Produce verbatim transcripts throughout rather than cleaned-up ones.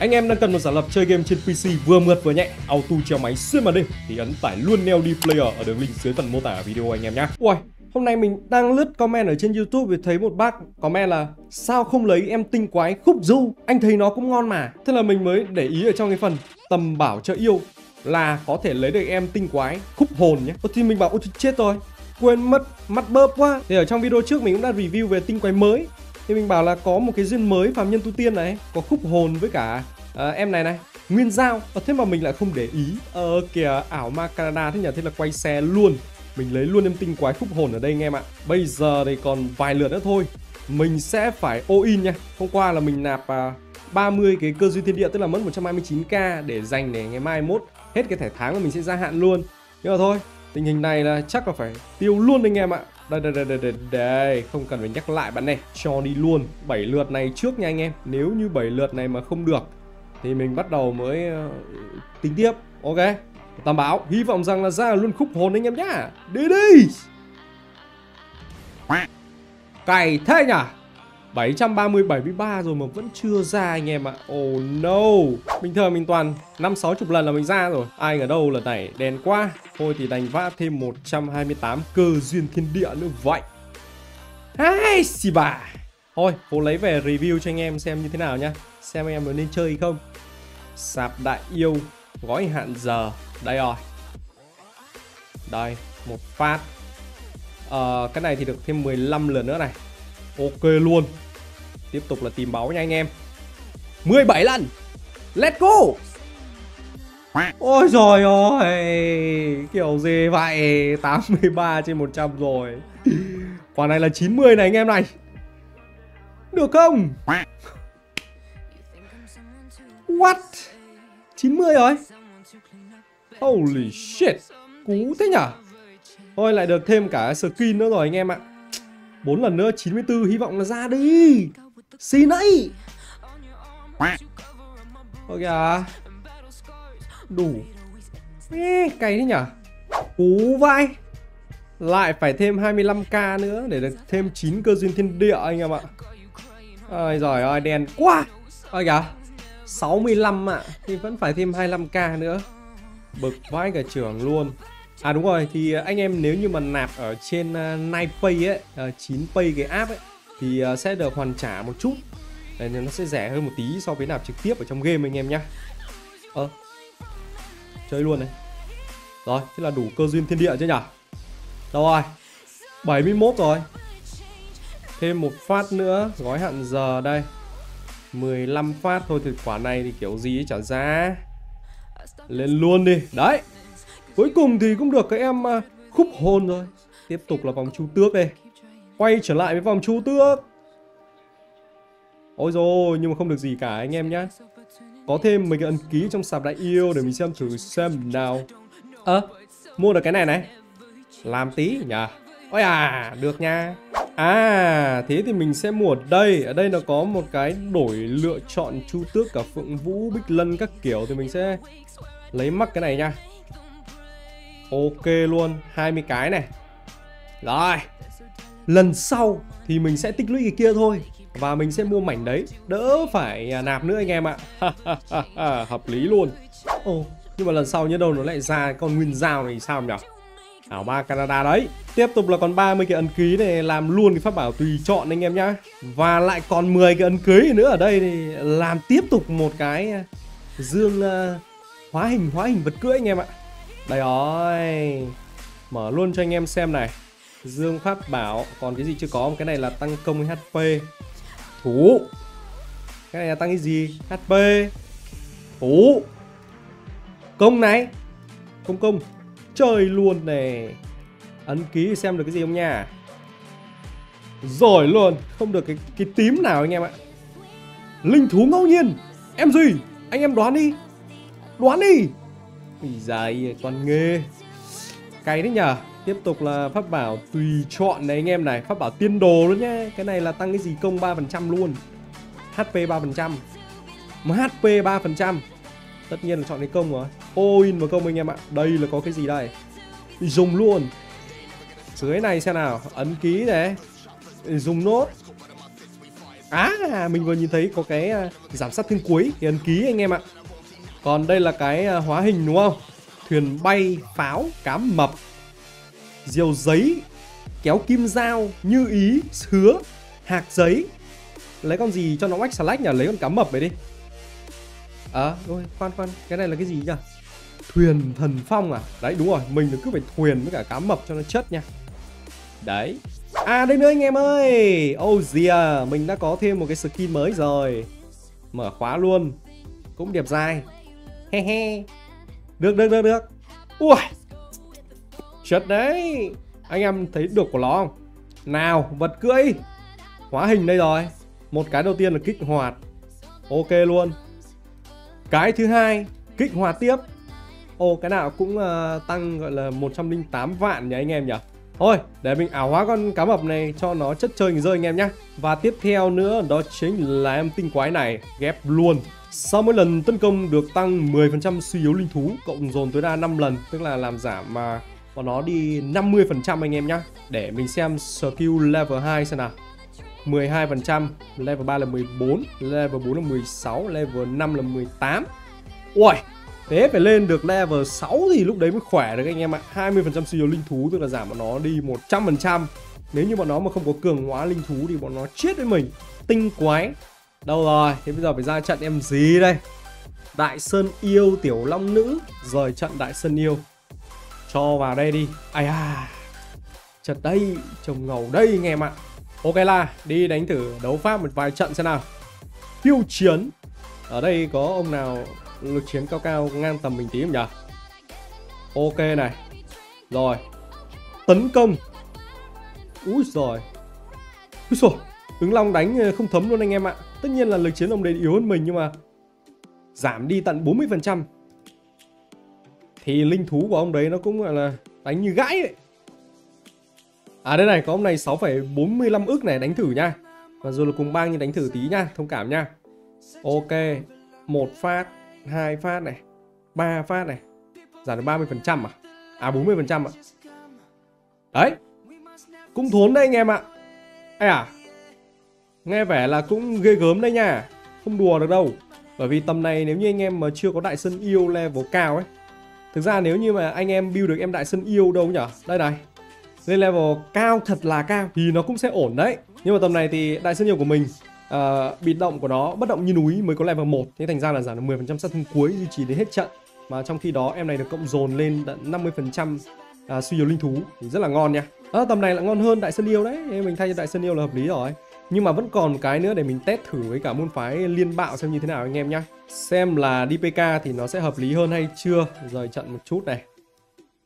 Anh em đang cần một giả lập chơi game trên pê xê vừa mượt vừa nhẹ, auto treo máy xuyên màn đêm thì ấn tải luôn en lờ đê Player ở đường link dưới phần mô tả video anh em nhé. Ui, hôm nay mình đang lướt comment ở trên YouTube thì thấy một bác comment là sao không lấy em tinh quái khúc du, anh thấy nó cũng ngon mà. Thế là mình mới để ý ở trong cái phần tầm bảo trợ yêu là có thể lấy được em tinh quái khúc hồn nhé. Thì mình bảo ôi chết rồi, quên mất, mắt bơp quá. Thì ở trong video trước mình cũng đã review về tinh quái mới, thì mình bảo là có một cái duyên mới phàm nhân tu tiên này, có khúc hồn với cả à, em này này nguyên dao. À, thế mà mình lại không để ý. Ờ kìa, ảo ma Canada thế nhỉ. Thế là quay xe luôn, mình lấy luôn em tinh quái khúc hồn ở đây anh em ạ. Bây giờ thì còn vài lượt nữa thôi, mình sẽ phải all in nha. Hôm qua là mình nạp à, ba mươi cái cơ duyên thiên địa, tức là mất một trăm hai mươi chín k để dành để ngày mai mốt hết cái thẻ tháng là mình sẽ gia hạn luôn. Nhưng mà thôi, tình hình này là chắc là phải tiêu luôn anh em ạ. Đây, đây, đây, đây, đây, không cần phải nhắc lại bạn này. Cho đi luôn bảy lượt này trước nha anh em. Nếu như bảy lượt này mà không được thì mình bắt đầu mới uh, tính tiếp. Ok, Tầm Báo, hy vọng rằng là ra luôn khúc hồn anh em nhá. Đi đi. Cày thế nhỉ. Bảy trăm ba mươi, bảy mươi ba rồi mà vẫn chưa ra anh em ạ. Oh no. Bình thường mình toàn năm sáu mươi lần là mình ra rồi. Ai ngờ đâu lần này đèn qua. Thôi thì đành vã thêm một trăm hai mươi tám cơ duyên thiên địa nữa vậy. Hai xì bà. Thôi cố lấy về review cho anh em xem như thế nào nhá. Xem anh em có nên chơi hay không. Sạp đại yêu, gói hạn giờ. Đây rồi. Đây, một phát. Ờ, cái này thì được thêm mười lăm lần nữa này. Ok luôn. Tiếp tục là tìm báu nha anh em. mười bảy lần. Let's go. Ôi trời ơi, kiểu gì vậy? tám mươi ba trên một trăm rồi. Quả này là chín mươi này anh em này. Được không? What? chín mươi rồi. Holy shit. Cú thế nhở. Thôi lại được thêm cả skin nữa rồi anh em ạ. bốn lần nữa, chín mươi tư, hy vọng là ra đi. Xin ấy. Thôi kìa. Đủ. Ê, cày thế nhở. Cú vai. Lại phải thêm hai mươi lăm k nữa để được thêm chín cơ duyên thiên địa anh em ạ. Ôi giời ơi, đèn quá. Ôi kìa, sáu mươi lăm ạ. Thì vẫn phải thêm hai mươi lăm k nữa. Bực vãi cả trưởng luôn. À đúng rồi, thì anh em nếu như mà nạp ở trên Ninepay ấy, chín pay cái app ấy, thì sẽ được hoàn trả một chút. Đấy, nó sẽ rẻ hơn một tí so với nạp trực tiếp ở trong game anh em nhá. Ờ, chơi luôn này. Rồi, thế là đủ cơ duyên thiên địa chứ nhỉ. Đâu rồi, bảy mươi mốt rồi. Thêm một phát nữa, gói hạn giờ đây. mười lăm phát thôi, thì quả này thì kiểu gì ấy trả giá. Lên luôn đi, đấy. Cuối cùng thì cũng được cái em khúc hồn rồi. Tiếp tục là vòng chu tước đây. Quay trở lại với vòng chu tước. Ôi rồi nhưng mà không được gì cả anh em nhá. Có thêm mình ấn ký trong sạp đại yêu để mình xem thử xem nào. Ơ, à, mua được cái này này. Làm tí nhỉ. Ôi à, được nha. À, thế thì mình sẽ mua ở đây. Ở đây nó có một cái đổi lựa chọn chu tước cả phượng vũ, bích lân các kiểu. Thì mình sẽ lấy mắc cái này nha. Ok luôn, hai mươi cái này. Rồi, lần sau thì mình sẽ tích lũy cái kia thôi. Và mình sẽ mua mảnh đấy, đỡ phải nạp nữa anh em ạ. Hợp lý luôn. Ồ, nhưng mà lần sau nhớ đâu nó lại ra con nguyên dao này sao nhỉ? Ảo ma Canada đấy. Tiếp tục là còn ba mươi cái ấn ký này, làm luôn cái pháp bảo tùy chọn anh em nhá. Và lại còn mười cái ấn ký nữa ở đây thì làm tiếp tục một cái dương hóa hình, hóa hình vật cưỡi anh em ạ. Đây rồi. Mở luôn cho anh em xem này. Dương pháp bảo. Còn cái gì chưa có? Cái này là tăng công hát pê. Thú. Cái này là tăng cái gì? hát pê. Thú. Công này. Công công. Chơi luôn này. Ấn ký xem được cái gì không nha. Rồi luôn. Không được cái, cái tím nào anh em ạ. Linh thú ngẫu nhiên. Em gì? Anh em đoán đi. Đoán đi. Dài toàn nghề. Cày đấy nhờ. Tiếp tục là pháp bảo tùy chọn này anh em này. Pháp bảo tiên đồ luôn nhé. Cái này là tăng cái gì công ba phần trăm luôn. hát pê ba phần trăm. Mà hát pê ba phần trăm. Tất nhiên là chọn cái công rồi. All in vào công anh em ạ. Đây là có cái gì đây. Dùng luôn. Dưới này xem nào. Ấn ký này. Dùng nốt. Á, à, mình vừa nhìn thấy có cái giảm sát thương cuối thì ấn ký anh em ạ. Còn đây là cái hóa hình đúng không? Thuyền bay, pháo, cám mập, diều giấy, kéo kim dao, như ý, hứa, hạc giấy. Lấy con gì cho nó oách xà lách nhỉ? Lấy con cám mập vậy đi. À, ôi, khoan khoan, cái này là cái gì nhỉ? Thuyền thần phong à? Đấy, đúng rồi, mình cứ phải thuyền với cả cám mập cho nó chất nha. Đấy. À, đây nữa anh em ơi. Oh yeah, mình đã có thêm một cái skin mới rồi. Mở khóa luôn. Cũng đẹp dài. He he. Được, được, được, được. Ui, chất đấy. Anh em thấy được của nó không? Nào, vật cưỡi. Hóa hình đây rồi. Một cái đầu tiên là kích hoạt. Ok luôn. Cái thứ hai, kích hoạt tiếp. Ô, cái nào cũng uh, tăng gọi là một trăm lẻ tám vạn nhỉ anh em nhỉ. Thôi, để mình ảo hóa con cá mập này cho nó chất chơi người rơi anh em nhé. Và tiếp theo nữa đó chính là em tinh quái này, ghép luôn. Sau mỗi lần tấn công được tăng mười phần trăm suy yếu linh thú, cộng dồn tối đa năm lần, tức là làm giảm mà bọn nó đi năm mươi phần trăm anh em nhé. Để mình xem skill level hai xem nào. mười hai phần trăm, level ba là mười bốn, level bốn là mười sáu, level năm là mười tám. Ui! Thế phải lên được level sáu thì lúc đấy mới khỏe được anh em ạ. hai mươi phần trăm suy yếu linh thú tức là giảm bọn nó đi một trăm phần trăm. Nếu như bọn nó mà không có cường hóa linh thú thì bọn nó chết với mình. Tinh quái. Đâu rồi? Thế bây giờ phải ra trận em gì đây? Đại Sơn Yêu Tiểu Long Nữ. Rồi trận Đại Sơn Yêu. Cho vào đây đi. Ai à. Trận đây. Trồng ngầu đây anh em ạ. Ok là đi đánh thử đấu pháp một vài trận xem nào. Khiêu chiến. Ở đây có ông nào... lực chiến cao cao ngang tầm mình tí không nhỉ? Ok này. Rồi. Tấn công. Úi rồi. Úi rồi. Ứng Long đánh không thấm luôn anh em ạ. Tất nhiên là lực chiến ông đấy yếu hơn mình nhưng mà giảm đi tận bốn mươi phần trăm. Thì linh thú của ông đấy nó cũng gọi là đánh như gãi ấy. À đây này, có ông này sáu phẩy bốn mươi lăm ức này, đánh thử nha. Và rồi là cùng bang như đánh thử tí nha, thông cảm nha. Ok. Một phát, hai phát này, ba phát này, giảm được ba mươi phần trăm à? À bốn mươi phần trăm ạ. Đấy. Cũng thốn đây anh em ạ. Ê à. Nghe vẻ là cũng ghê gớm đấy nha. Không đùa được đâu. Bởi vì tầm này nếu như anh em mà chưa có Đại Sơn Yêu level cao ấy. Thực ra nếu như mà anh em build được em Đại Sơn Yêu đâu nhở? Đây này. Lên level cao thật là cao thì nó cũng sẽ ổn đấy. Nhưng mà tầm này thì Đại Sơn Yêu của mình Uh, bị động của nó bất động như núi mới có level một. Thế thành ra là giảm được mười phần trăm sát thương cuối duy trì đến hết trận. Mà trong khi đó em này được cộng dồn lên năm mươi phần trăm uh, suy yếu linh thú thì rất là ngon nha. À, tầm này là ngon hơn Đại Sơn Yêu đấy. Mình thay cho Đại Sơn Yêu là hợp lý rồi. Nhưng mà vẫn còn cái nữa để mình test thử với cả môn phái Liên Bạo xem như thế nào anh em nhá. Xem là đê pê ca thì nó sẽ hợp lý hơn hay chưa. Rời trận một chút này.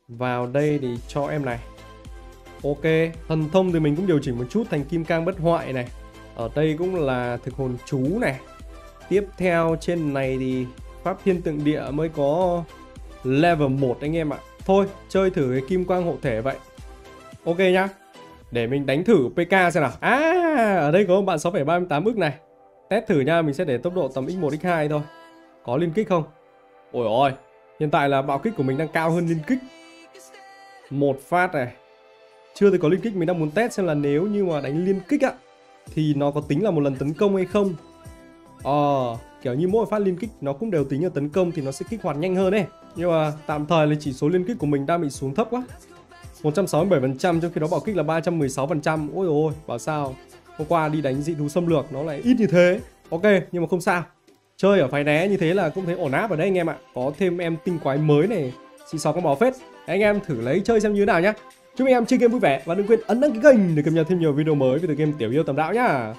Vào đây thì cho em này. Ok. Thần thông thì mình cũng điều chỉnh một chút thành Kim Cang Bất Hoại này. Ở đây cũng là thực hồn chú này. Tiếp theo trên này thì Pháp Thiên Tượng Địa mới có level một anh em ạ. Thôi chơi thử cái Kim Quang Hộ Thể vậy. Ok nhá. Để mình đánh thử pê ca xem nào. À ở đây có bạn sáu phẩy ba mươi tám ức này. Test thử nha, mình sẽ để tốc độ tầm nhân một nhân hai thôi. Có liên kích không? Ôi ôi. Hiện tại là bạo kích của mình đang cao hơn liên kích. Một phát này. Chưa thấy có liên kích, mình đang muốn test xem là nếu như mà đánh liên kích ạ thì nó có tính là một lần tấn công hay không. Ờ, à, kiểu như mỗi phát liên kích nó cũng đều tính là tấn công thì nó sẽ kích hoạt nhanh hơn ấy. Nhưng mà tạm thời là chỉ số liên kích của mình đang bị xuống thấp quá, một trăm sáu mươi bảy phần trăm, trong khi đó bảo kích là ba trăm mười sáu phần trăm. Ôi ôi, bảo sao hôm qua đi đánh dị thú xâm lược nó lại ít như thế. Ok, nhưng mà không sao. Chơi ở phái né như thế là cũng thấy ổn áp ở đây anh em ạ. Có thêm em tinh quái mới này, xịn xò con bò phết. Anh em thử lấy chơi xem như thế nào nhá. Chúc anh em chơi game vui vẻ và đừng quên ấn đăng ký kênh để cập nhật thêm nhiều video mới về tựa game Tiểu Yêu Tầm Đạo nhá.